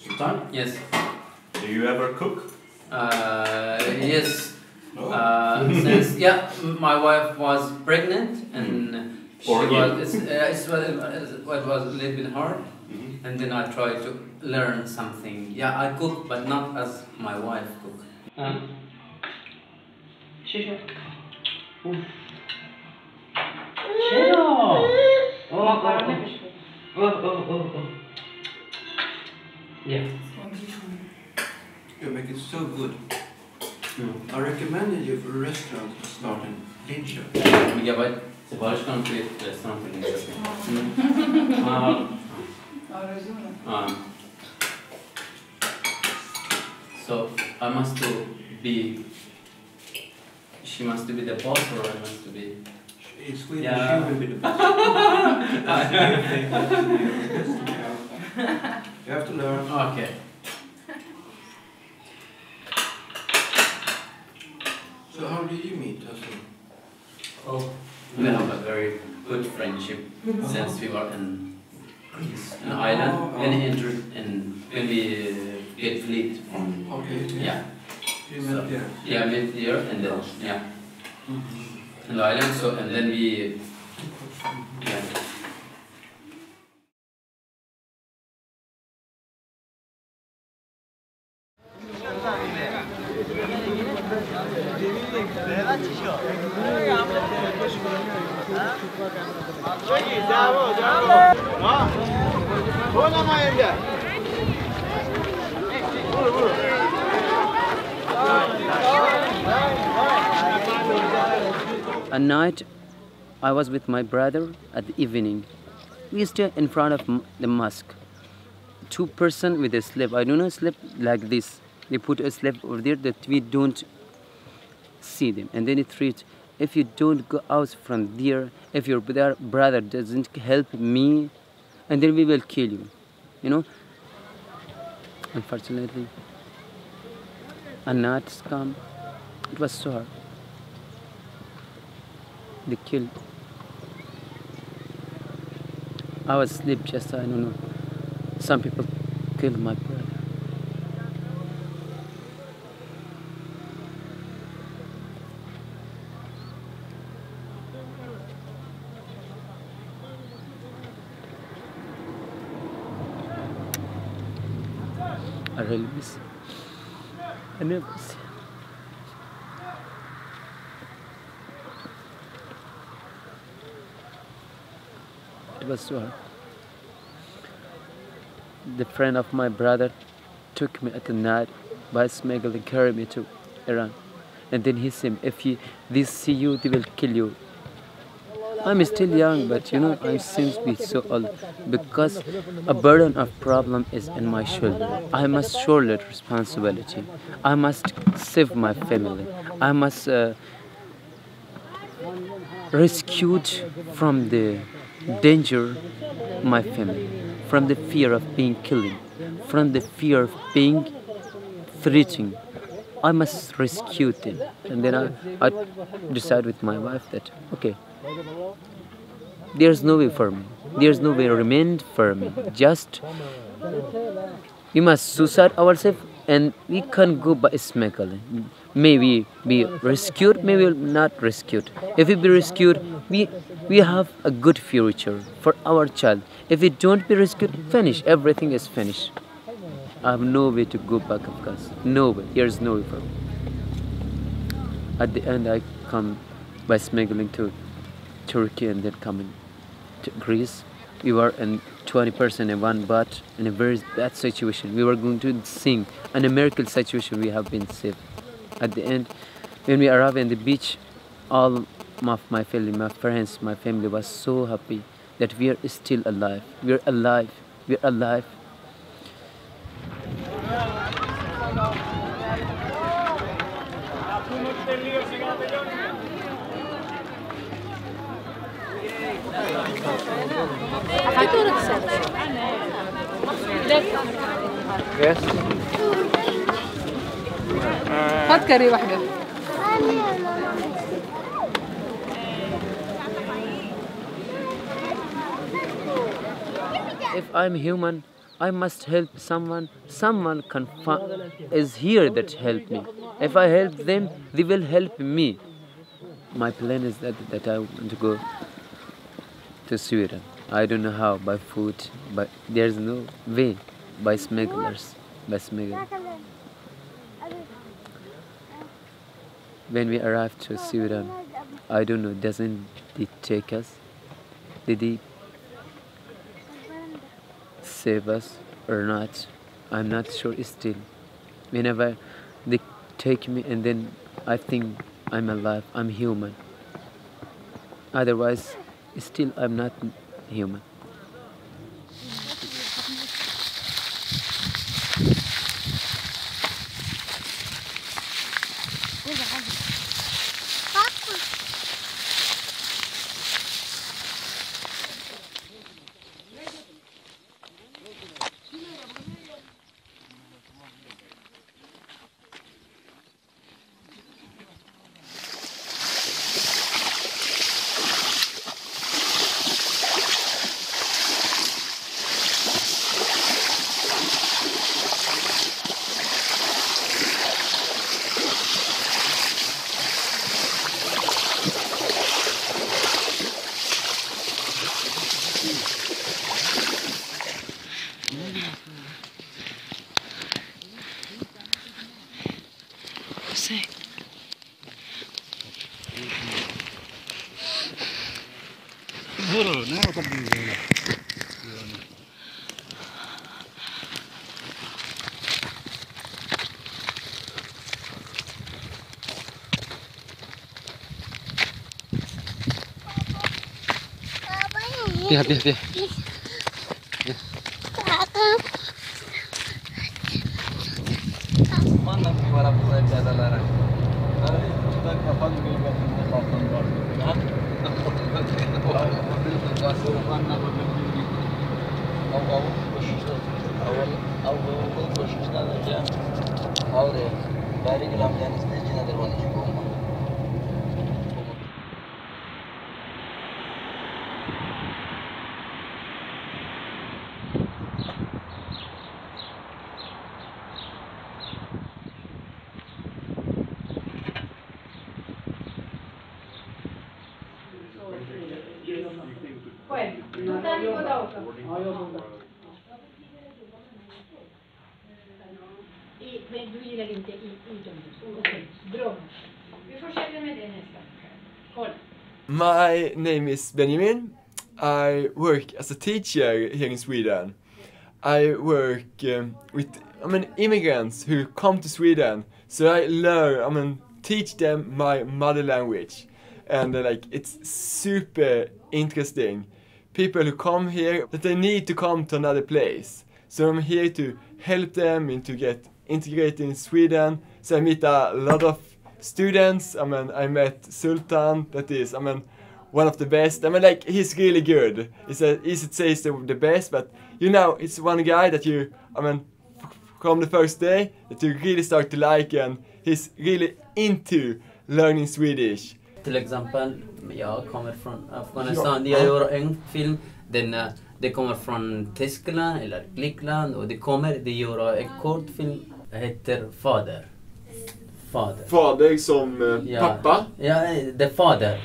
Sultan? Yes. Do you ever cook? Yes. No? Since my wife was pregnant and she was, it was a little bit hard. Mm-hmm. And then I tried to learn something. Yeah, I cook, but not as my wife cook. Yeah. You make it so good. Mm. I recommended you for a restaurant to start in Linköping. Yeah, the Polish country is something interesting. So I must to be. She must to be the boss, or I must to be. In Sweden, she will be the boss. You have to learn. Okay. So how did you meet us? Oh. We have a very good friendship since we were in Greece, an island, and when we get fleet from. We met here. Yeah, we met here and then in the island. So and then we. At night, I was with my brother at the evening. We stood in front of the mosque. Two person with a slab. I do not sleep like this. They put a slab over there that we don't see them. And then it reads, if you don't go out from there, if your brother doesn't help me, and then we will kill you. You know? Unfortunately, a night come. It was so hard. They killed. I was asleep, just I don't know. Some people killed my brother. I really miss him. I never miss him. Was so hard. The friend of my brother took me at the night by smuggle and carried me to Iran. And then he said, if they see you, they will kill you. I'm still young, but you know, I seem to be so old because a burden of problem is in my shoulder. I must shoulder responsibility. I must save my family. I must rescue from the danger, my family, from the fear of being killed, from the fear of being threatened. I must rescue them. And then I decide with my wife that, okay, there's no way for me. There's no way remained for me. Just, we must suicide ourselves and we can't go by smuggling. Maybe be rescued, maybe not rescued. If we be rescued, we have a good future for our child. If we don't be rescued, finish. Everything is finished. I have no way to go back, of course. No way. There is no way for me. At the end, I come by smuggling to Turkey and then coming to Greece. We were in 20% in one boat in a very bad situation. We were going to sink. In a miracle situation, we have been saved. At the end, when we arrived in the beach, all of my family, my friends, my family was so happy that we are still alive. We are alive. We are alive. Yes. هات كاري واحدة. if I'm human, I must help someone. Someone is here that help me. If I help them, they will help me. My plan is that I want to go to Sweden. I don't know how, by foot, but there's no way, by smugglers, by smugglers. When we arrived to Sweden, I don't know, doesn't they take us? Did they save us or not? I'm not sure still. Whenever they take me, and then I think I'm alive, I'm human. Otherwise, still I'm not human. Biar. My name is Benjamin. I work as a teacher here in Sweden. I work with immigrants who come to Sweden, so I learn, teach them my mother language, and it's super interesting. People who come here, that they need to come to another place, so I'm here to help them and to get integrated in Sweden. So I meet a lot of students. I met Sultan, that is, one of the best. He's really good. It's easy to say he's the best, but you know, it's one guy that you, from the first day, that you really start to like, and he's really into learning Swedish. Till example, jag kommer från Afghanistan. Jag gör en film, den de kommer från Tyskland eller Glickland, och de gör en kortfilm, heter Fader. Fader som pappa? Ja, det är fader.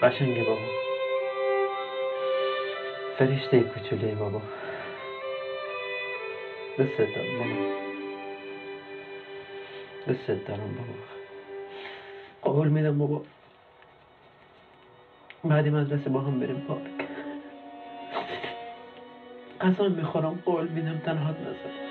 قشنگه بابا، فرشته کوچولوی بابا، دست دارم بابا، قول میدم بابا بعد مدرسه با هم بریم پارک، قسم میخورم قول میدم تنهات نذارم.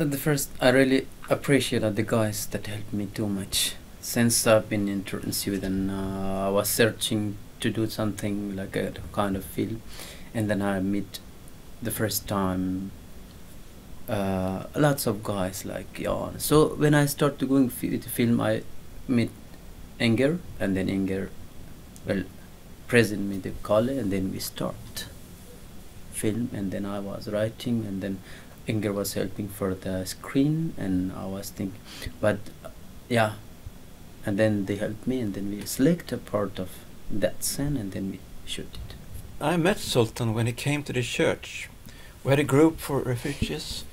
At the first, I really appreciate the guys that helped me too much. Since I've been in Sweden, I was searching to do something like a kind of film, and then I meet the first time lots of guys like Jan. So when I started going to film, I met Inger, and then Inger well present me the color, and then we start film, and then I was writing, and then Inger was helping for the screen, and I was thinking, but yeah, and then they helped me, and then we select a part of that scene, and then we shoot it. I met Sultan when he came to the church. We had a group for refugees,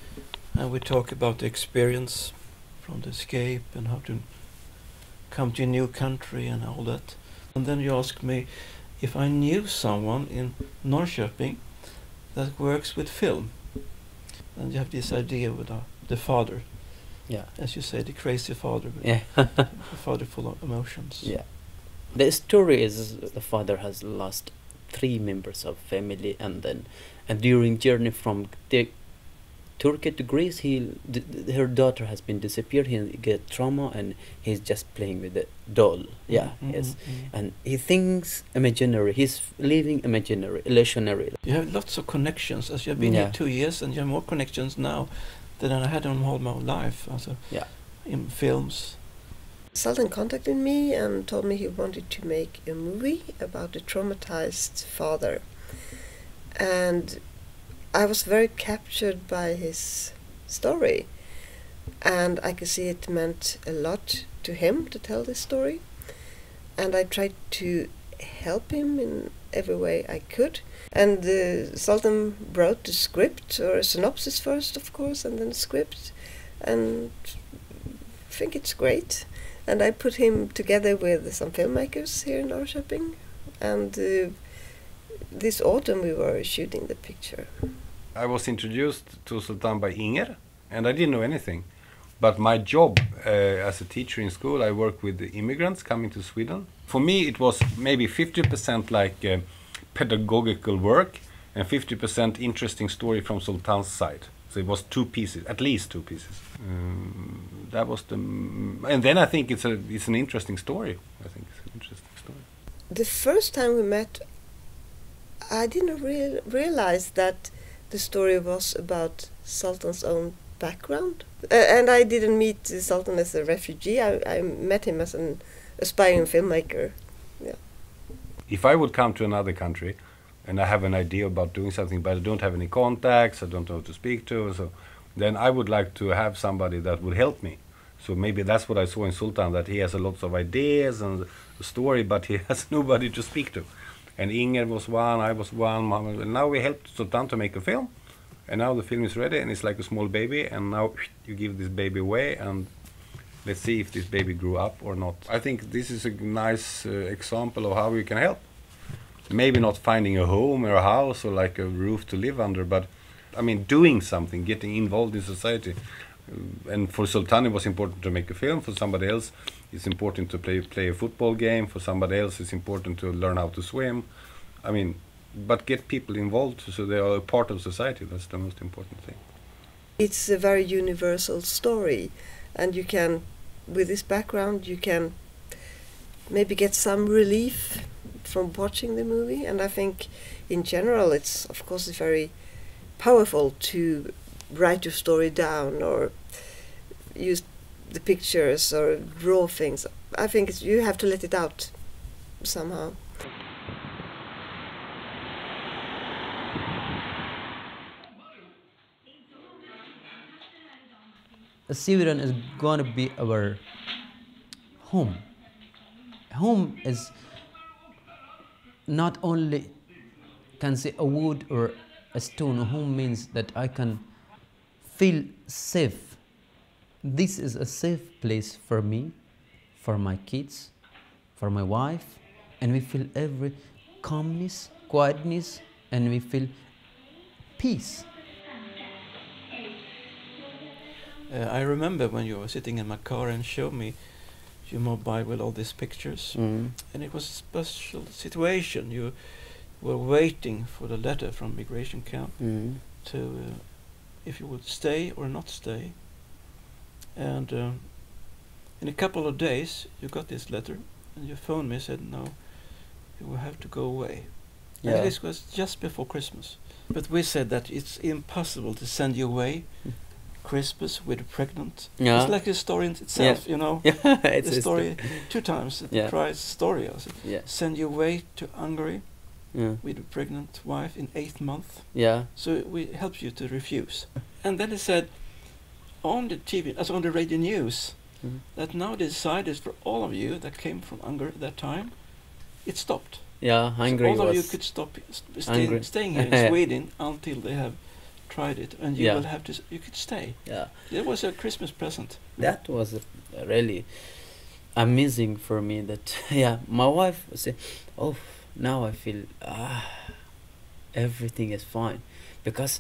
and we talked about the experience from the escape and how to come to a new country and all that. And then you asked me if I knew someone in Norrköping that works with film. And you have this idea with the father. Yeah. As you say, the crazy father. Yeah. The father full of emotions. Yeah. The story is the father has lost 3 members of family, and then during journey from Turkey to Greece, her daughter has been disappeared. He get trauma, and he's just playing with the doll. Yeah, mm-hmm, yes. Mm-hmm. And he thinks imaginary. He's living imaginary, illusionary. You have lots of connections, as you have been here 2 years, and you have more connections now than I had in all my life. Also, yeah, in films. Sultan contacted me and told me he wanted to make a movie about a traumatized father, and I was very captured by his story, and I could see it meant a lot to him to tell this story, and I tried to help him in every way I could. And Sultan wrote the script, or a synopsis first of course, and then the script, and I think it's great. And I put him together with some filmmakers here in Norrköping, and this autumn we were shooting the picture. I was introduced to Sultan by Inger, and I didn't know anything. But my job as a teacher in school, I worked with the immigrants coming to Sweden. For me, it was maybe 50% like pedagogical work and 50% interesting story from Sultan's side. So it was 2 pieces, at least 2 pieces. That was the, and then I think it's an interesting story. I think it's an interesting story. The first time we met, I didn't realize that the story was about Sultan's own background. And I didn't meet Sultan as a refugee. I met him as an aspiring filmmaker. Yeah. If I would come to another country, and I have an idea about doing something, but I don't have any contacts, I don't know who to speak to, so then I would like to have somebody that would help me. So maybe that's what I saw in Sultan, that he has a lot of ideas and a story, but he has nobody to speak to. And Inger was one, I was one, Mama, and now we helped Sultan to make a film, and now the film is ready, and it's like a small baby, and now you give this baby away, and let's see if this baby grew up or not. I think this is a nice example of how we can help. Maybe not finding a home or a house or like a roof to live under, but I mean doing something, getting involved in society. And for Sultan it was important to make a film, for somebody else it's important to play a football game, for somebody else it's important to learn how to swim. I mean, but get people involved so they are a part of society, that's the most important thing. It's a very universal story, and you can, with this background, you can maybe get some relief from watching the movie. And I think in general it's of course very powerful to write your story down or use the pictures or draw things. I think it's, you have to let it out somehow. Sweden is going to be our home. Home is not only can say a wood or a stone. Home means that I can feel safe. This is a safe place for me, for my kids, for my wife, and we feel every calmness, quietness, and we feel peace. I remember when you were sitting in my car and showed me your mobile with all these pictures, and it was a special situation. You were waiting for the letter from migration camp to if you would stay or not stay, and in a couple of days you got this letter, and you phoned me and said, no, he will have to go away. Yeah. And this was just before Christmas. But we said that it's impossible to send you away Christmas with a pregnant. Yeah. It's like a story in itself, yeah. You know. Yeah, it's a story two times. It yeah. tries story. Also. Yeah. Send you away to Hungary yeah. with a pregnant wife in 8th month. Yeah. So we helps you to refuse. And then he said on the TV, as on the radio news, mm-hmm. that now they decided for all of you that came from Hungary at that time, it stopped. Yeah, Hungary so all of you could stop staying here in Sweden until they have tried it, and you yeah. will have to. You could stay. Yeah, it was a Christmas present. That was really amazing for me. That yeah, my wife said, "Oh, now I feel everything is fine," because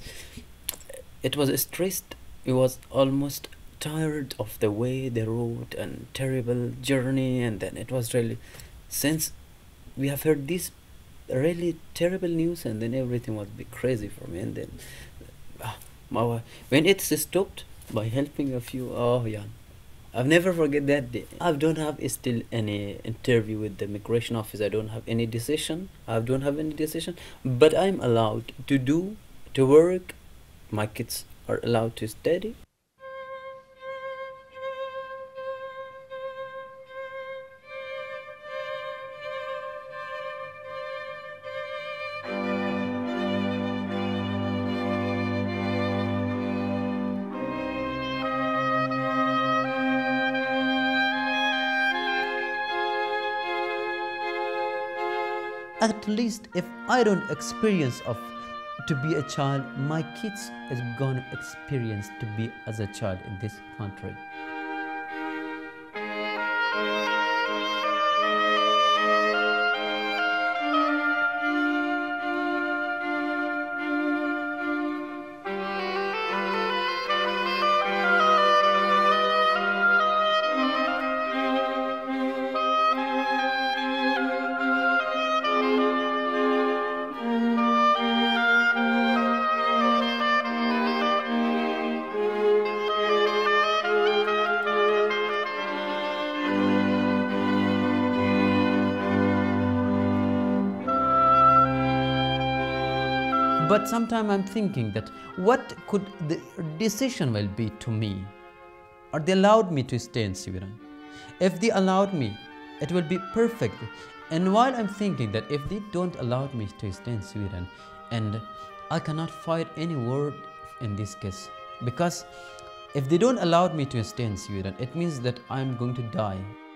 it was stressed. It was almost tired of the way, the road, and terrible journey, and then it was really since. We have heard this really terrible news, and then everything was a bit crazy for me. And then my wife, when it's stopped by helping a few, oh yeah, I've never forget that day. I don't have still any interview with the immigration office. I don't have any decision. But I'm allowed to do, to work. My kids are allowed to study. At least if I don't experience of to be a child, my kids is gonna experience to be as a child in this country. But sometimes I'm thinking that what could the decision will be to me? Or they allowed me to stay in Sweden. If they allowed me, it will be perfect. And while I'm thinking that if they don't allow me to stay in Sweden, and I cannot fight any word in this case, because if they don't allow me to stay in Sweden, it means that I'm going to die.